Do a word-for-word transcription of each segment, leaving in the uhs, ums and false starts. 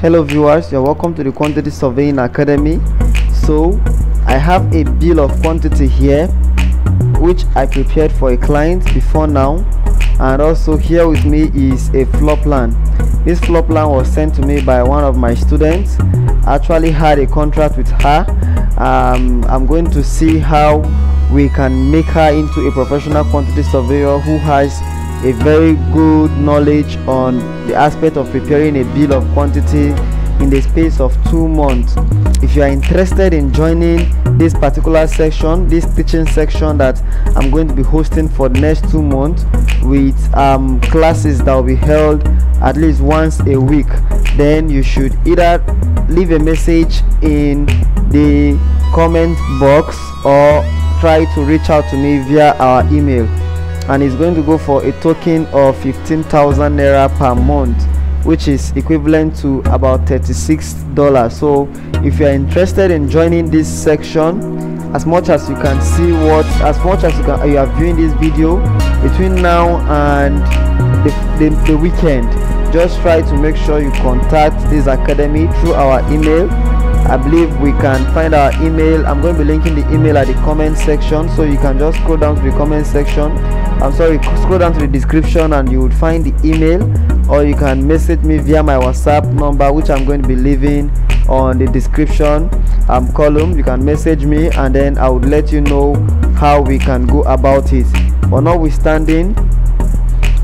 Hello viewers, you're welcome to the Quantity Surveying Academy. So I have a bill of quantity here which I prepared for a client before now, and also here with me is a floor plan. This floor plan was sent to me by one of my students. I actually had a contract with her. um, I'm going to see how we can make her into a professional quantity surveyor who has a very good knowledge on the aspect of preparing a bill of quantity in the space of two months. If you are interested in joining this particular section, this teaching section that I'm going to be hosting for the next two months with um, classes that will be held at least once a week, then you should either leave a message in the comment box or try to reach out to me via our email. And it's going to go for a token of fifteen thousand naira per month, which is equivalent to about thirty-six dollars. So if you are interested in joining this section, as much as you can see what as much as you can you are viewing this video, between now and the, the, the weekend, just try to make sure you contact this academy through our email. I believe we can find our email. I'm going to be linking the email at the comment section, so you can just scroll down to the comment section. I'm sorry, scroll down to the description and you would find the email, or you can message me via my WhatsApp number, which I'm going to be leaving on the description um, column. You can message me and then I would let you know how we can go about it. But notwithstanding,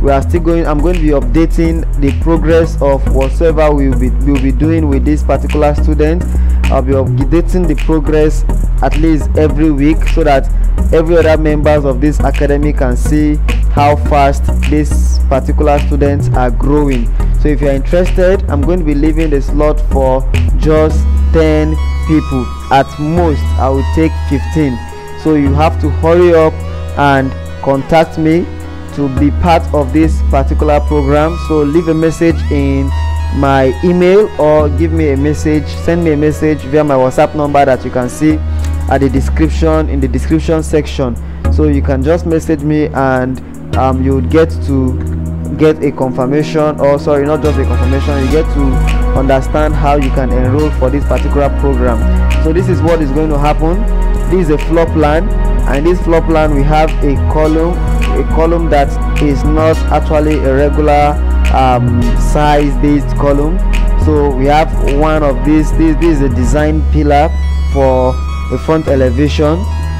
we are still going I'm going to be updating the progress of whatsoever we will be, we'll be doing with this particular student. I'll be updating the progress at least every week, so that every other members of this academy can see how fast these particular students are growing. So if you're interested, I'm going to be leaving the slot for just ten people. At most I will take fifteen, so you have to hurry up and contact me to be part of this particular program. So leave a message in my email or give me a message send me a message via my WhatsApp number that you can see at the description in the description section. So you can just message me and um, you would get to get a confirmation, or sorry not just a confirmation you get to understand how you can enroll for this particular program. So this is what is going to happen. This is a floor plan, and this floor plan we have a column a column that is not actually a regular um, size based column. So we have one of these this, this is a design pillar for the front elevation,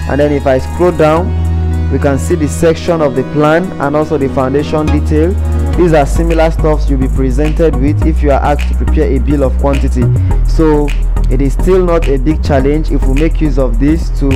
and then if I scroll down, we can see the section of the plan and also the foundation detail. These are similar stuffs you'll be presented with if you are asked to prepare a bill of quantity. So it is still not a big challenge if we make use of this to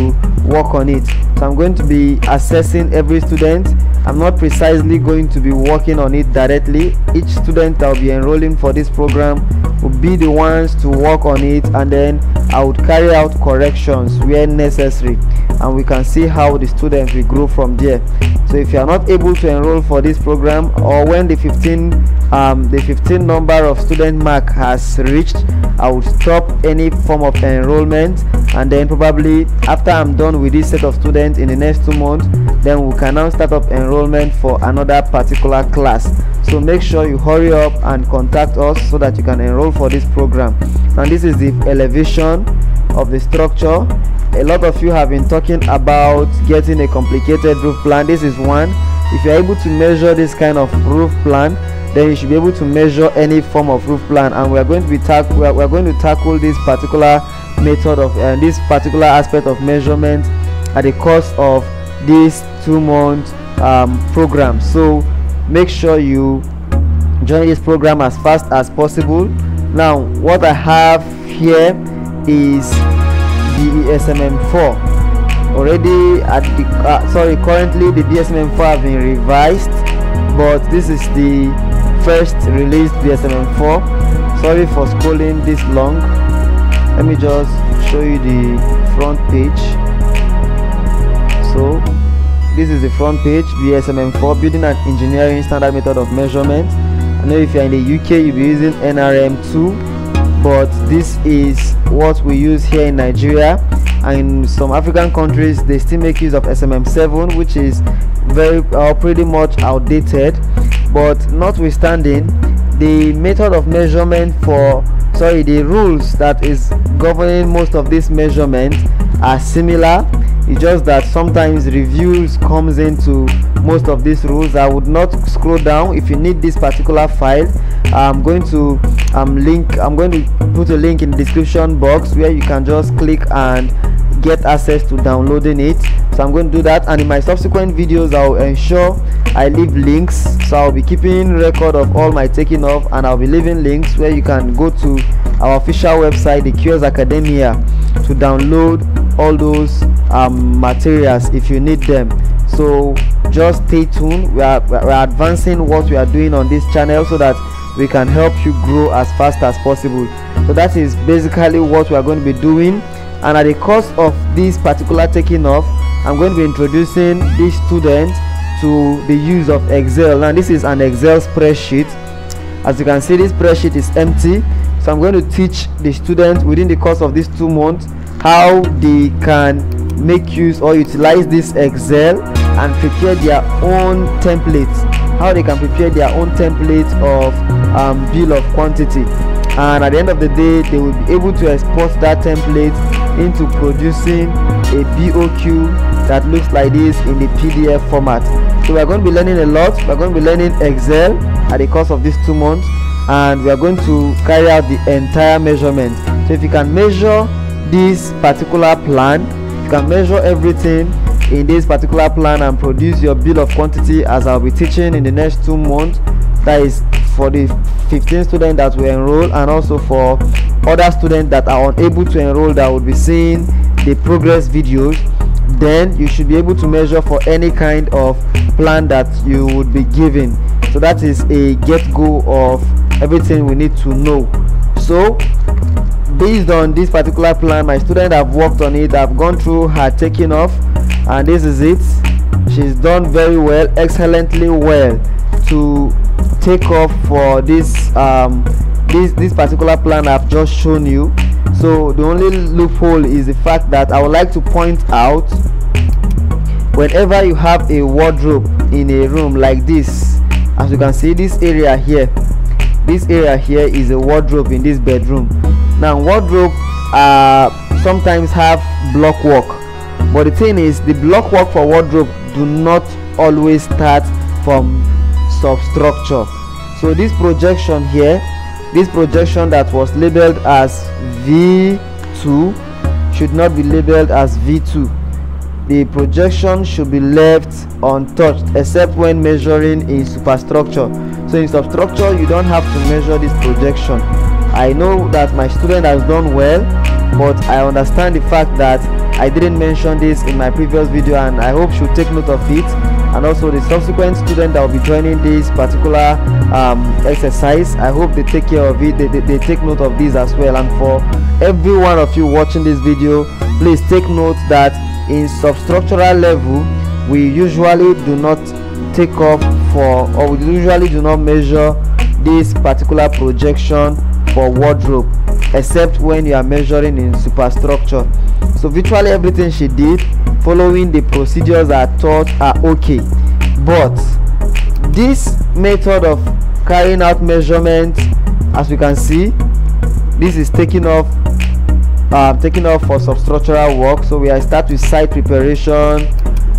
work on it. So I'm going to be assessing every student. I'm not precisely going to be working on it directly. Each student that will be enrolling for this program will be the ones to work on it, and then I would carry out corrections where necessary, and we can see how the students will grow from there. So if you are not able to enroll for this program, or when the fifteen um, the fifteen number of student mark has reached, I would stop any form of enrollment, and then probably after I'm done with this set of students in the next two months, then we can now start up enrollment for another particular class. So make sure you hurry up and contact us so that you can enroll for this program. And this is the elevation of the structure. A lot of you have been talking about getting a complicated roof plan. This is one. If you're able to measure this kind of roof plan, then you should be able to measure any form of roof plan, and we are going to be tackle we, we are going to tackle this particular method of and uh, this particular aspect of measurement at the course of this two month um, program. So make sure you join this program as fast as possible. Now what I have here is the S M M four already at the uh, sorry currently the S M M four have been revised, but this is the first released S M M four. Sorry for scrolling this long. Let me just show you the front page. So this is the front page, S M M four Building and Engineering Standard Method of Measurement. I know if you're in the U K you'll be using N R M two, but this is what we use here in Nigeria, and in some African countries they still make use of S M M seven, which is very uh, pretty much outdated. But notwithstanding, the method of measurement for sorry the rules that is governing most of these measurements are similar. It's just that sometimes reviews comes into most of these rules. I would not scroll down. If you need this particular file, i'm going to um link i'm going to put a link in the description box where you can just click and get access to downloading it. So I'm going to do that, and in my subsequent videos I'll ensure I leave links. So I'll be keeping record of all my taking off, and I'll be leaving links where you can go to our official website, the Q S Academia, to download all those um, materials if you need them. So just stay tuned. We are, we are advancing what we are doing on this channel so that we can help you grow as fast as possible. So that is basically what we are going to be doing. And at the course of this particular taking off, I'm going to be introducing this student to the use of Excel. Now this is an Excel spreadsheet. As you can see, this spreadsheet is empty. So I'm going to teach the students within the course of these two months how they can make use or utilize this Excel and prepare their own templates. How they can prepare their own template of um, bill of quantity. And at the end of the day, they will be able to export that template into producing a B O Q that looks like this in the P D F format. So we are going to be learning a lot. We are going to be learning Excel at the course of these two months, and we are going to carry out the entire measurement. So if you can measure this particular plan, you can measure everything in this particular plan and produce your bill of quantity, as I'll be teaching in the next two months. That is for the fifteen students that will enroll, and also for other students that are unable to enroll that will be seeing the progress videos. Then you should be able to measure for any kind of plan that you would be given. So that is a get-go of everything we need to know. So based on this particular plan, my student have worked on it. I've gone through her taking off, and this is it. She's done very well, excellently well, to take off for this um this this particular plan I've just shown you. So the only loophole is the fact that I would like to point out, whenever you have a wardrobe in a room like this, as you can see, this area here this area here is a wardrobe in this bedroom. Now wardrobe uh sometimes have block work, but the thing is, the block work for wardrobe do not always start from substructure. So this projection here, this projection that was labeled as V two should not be labeled as V two. The projection should be left untouched except when measuring in superstructure. So in substructure, you don't have to measure this projection. I know that my student has done well, but I understand the fact that I didn't mention this in my previous video, and I hope she'll take note of it, and also the subsequent student that will be joining this particular um, exercise. I hope they take care of it, they, they, they take note of this as well. And for every one of you watching this video, please take note that in substructural level, we usually do not take off for, or we usually do not measure this particular projection for wardrobe, except when you are measuring in superstructure. So virtually everything she did following the procedures that are taught are okay, but this method of carrying out measurement, as you can see, this is taking off uh, taking off for substructural work. So we are start with site preparation.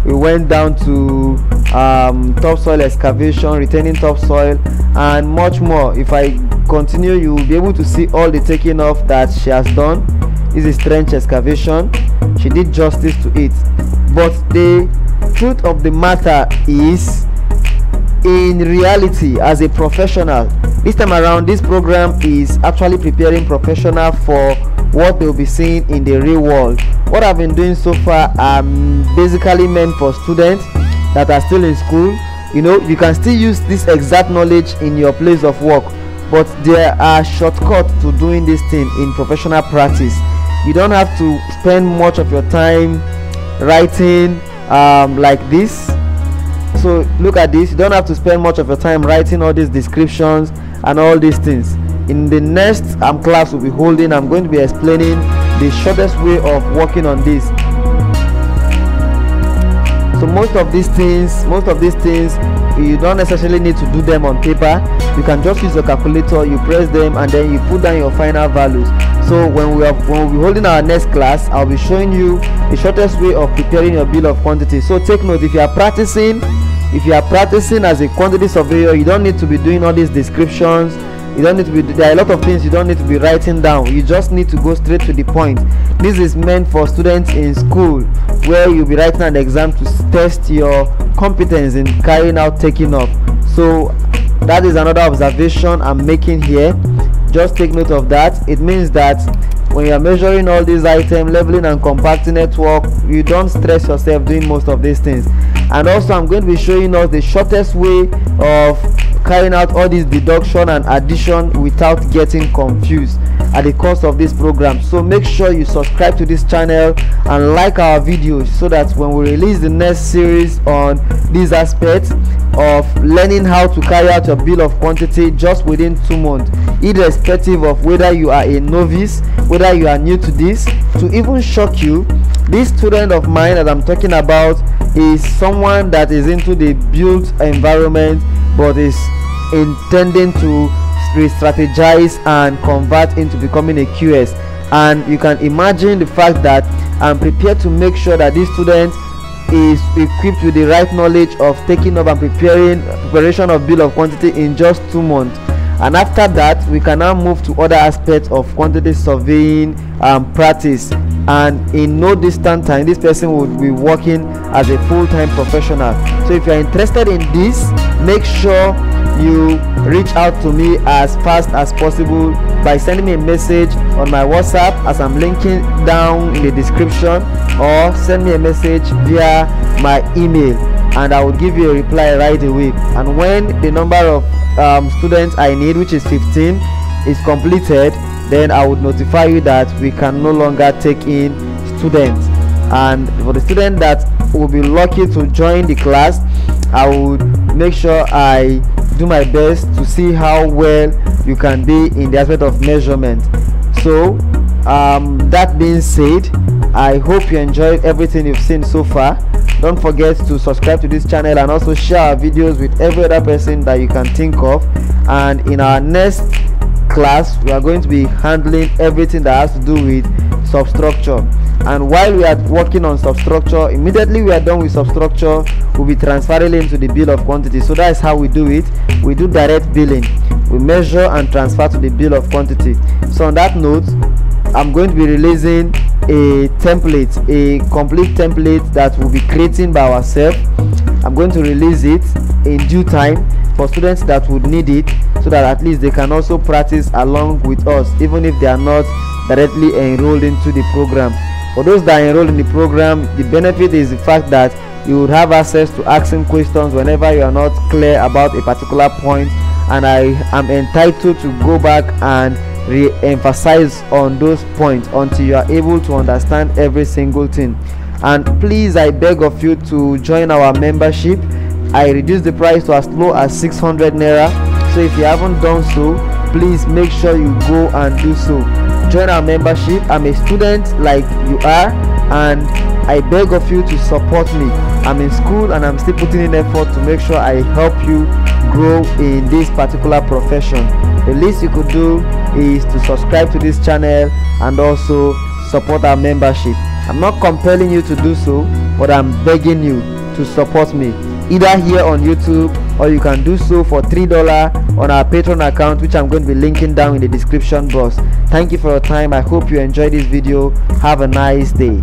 We went down to um, topsoil excavation, retaining topsoil, and much more. If I continue, you will be able to see all the taking off that she has done. This is trench excavation. She did justice to it, but the truth of the matter is, in reality, as a professional, this time around, this program is actually preparing professionals for what they'll be seeing in the real world. What I've been doing so far are basically meant for students that are still in school. You know, you can still use this exact knowledge in your place of work, but there are shortcuts to doing this thing in professional practice. You don't have to spend much of your time writing um, like this. So look at this. You don't have to spend much of your time writing all these descriptions and all these things. In the next um, class we'll be holding, I'm going to be explaining the shortest way of working on this. So most of these things, most of these things You don't necessarily need to do them on paper. You can just use your calculator, you press them, and then you put down your final values. So when we are when we'll be holding our next class, I'll be showing you the shortest way of preparing your bill of quantity. So take note, if you are practicing if you are practicing as a quantity surveyor, you don't need to be doing all these descriptions. You don't need to be, there are a lot of things you don't need to be writing down. You just need to go straight to the point. This is meant for students in school where you'll be writing an exam to test your competence in carrying out taking off. So that is another observation I'm making here. Just take note of that. It means that when you are measuring all these items, leveling and compacting network, you don't stress yourself doing most of these things. And also I'm going to be showing us the shortest way of carrying out all this deduction and addition without getting confused at the cost of this program. So make sure you subscribe to this channel and like our videos so that when we release the next series on these aspects of learning how to carry out your bill of quantity just within two months, irrespective of whether you are a novice, whether you are new to this, to even shock you, this student of mine that I'm talking about is someone that is into the built environment but is intending to re-strategize and convert into becoming a Q S. And you can imagine the fact that I'm prepared to make sure that this student is equipped with the right knowledge of taking up and preparing preparation of bill of quantity in just two months. And after that, we can now move to other aspects of quantity surveying um, practice, and in no distant time this person would be working as a full-time professional. So if you're interested in this, make sure you reach out to me as fast as possible by sending me a message on my WhatsApp as I'm linking down in the description, or send me a message via my email and I will give you a reply right away. And when the number of um, students I need, which is fifteen, is completed, then I would notify you that we can no longer take in students. And for the student that will be lucky to join the class, I would make sure I do my best to see how well you can be in the aspect of measurement. So um, that being said, I hope you enjoyed everything you've seen so far. Don't forget to subscribe to this channel and also share our videos with every other person that you can think of. And in our next class, we are going to be handling everything that has to do with substructure. And while we are working on substructure, immediately we are done with substructure, we'll be transferring into the bill of quantity. So that is how we do it. We do direct billing, we measure and transfer to the bill of quantity. So on that note, I'm going to be releasing a template, a complete template that we'll be creating by ourselves. I'm going to release it in due time for students that would need it, so that at least they can also practice along with us, even if they are not directly enrolled into the program. For those that are enrolled in the program, the benefit is the fact that you would have access to asking questions whenever you are not clear about a particular point, and I am entitled to go back and re-emphasize on those points until you are able to understand every single thing. And please, I beg of you to join our membership. I reduced the price to as low as six hundred naira. So if you haven't done so, please make sure you go and do so. Join our membership. I'm a student like you are, and I beg of you to support me. I'm in school and I'm still putting in effort to make sure I help you grow in this particular profession. The least you could do is to subscribe to this channel and also support our membership. I'm not compelling you to do so, but I'm begging you to support me, either here on YouTube, or you can do so for three dollars on our Patreon account, which I'm going to be linking down in the description box. Thank you for your time. I hope you enjoyed this video. Have a nice day.